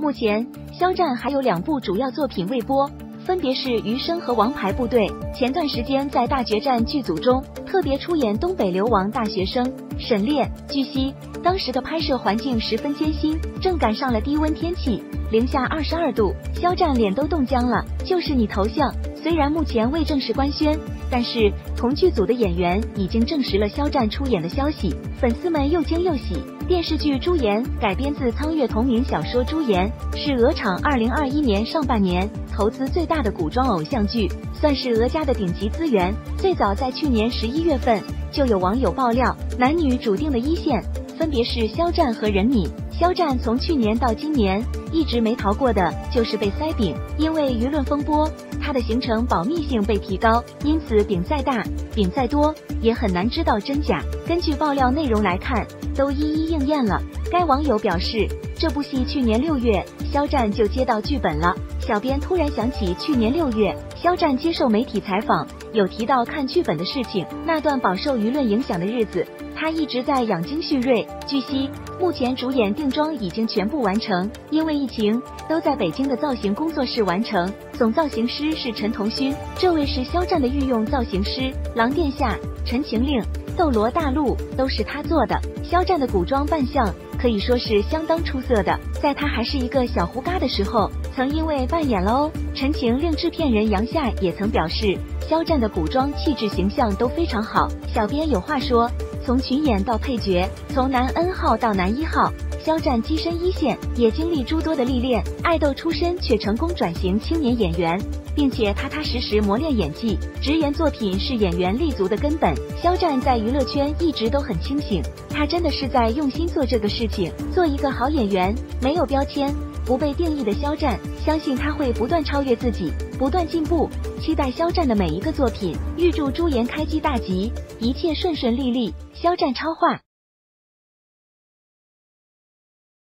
目前，肖战还有2部主要作品未播，分别是《余生》和《王牌部队》。前段时间在《大决战》剧组中，特别出演东北流亡大学生沈烈。据悉，当时的拍摄环境十分艰辛，正赶上了低温天气，零下22度，肖战脸都冻僵了。就是你头像，虽然目前未正式官宣，但是同剧组的演员已经证实了肖战出演的消息，粉丝们又惊又喜。电视剧《朱颜》改编自苍月同名小说《朱颜》，是鹅厂2021年上半年投资最大的古装偶像剧，算是鹅家的顶级资源。最早在去年11月份，就有网友爆料，男女主定的1线分别是肖战和任敏。肖战从去年到今年一直没逃过的就是被塞饼，因为舆论风波，他的行程保密性被提高，因此饼再大饼再多也很难知道真假。根据爆料内容来看，都一一应验了。该网友表示，这部戏去年6月肖战就接到剧本了。小编突然想起去年6月肖战接受媒体采访，有提到看剧本的事情。那段饱受舆论影响的日子，他一直在养精蓄锐。据悉，目前主演定妆已经全部完成，因为疫情都在北京的造型工作室完成。总造型师是陈同勋，这位是肖战的御用造型师，狼殿下、陈情令、斗罗大陆都是他做的。肖战的古装扮相可以说是相当出色的，在他还是一个小胡嘎的时候，曾因为扮演了陈情令，制片人杨夏也曾表示，肖战的古装气质形象都非常好。小编有话说，从群演到配角，从男N号到男1号，肖战跻身1线，也经历诸多的历练。爱豆出身却成功转型青年演员，并且踏踏实实磨练演技。职员作品是演员立足的根本。肖战在娱乐圈一直都很清醒，他真的是在用心做这个事情，做一个好演员，没有标签，不被定义的肖战，相信他会不断超越自己，不断进步。期待肖战的每一个作品，预祝朱颜开机大吉，一切顺顺利利。肖战超话。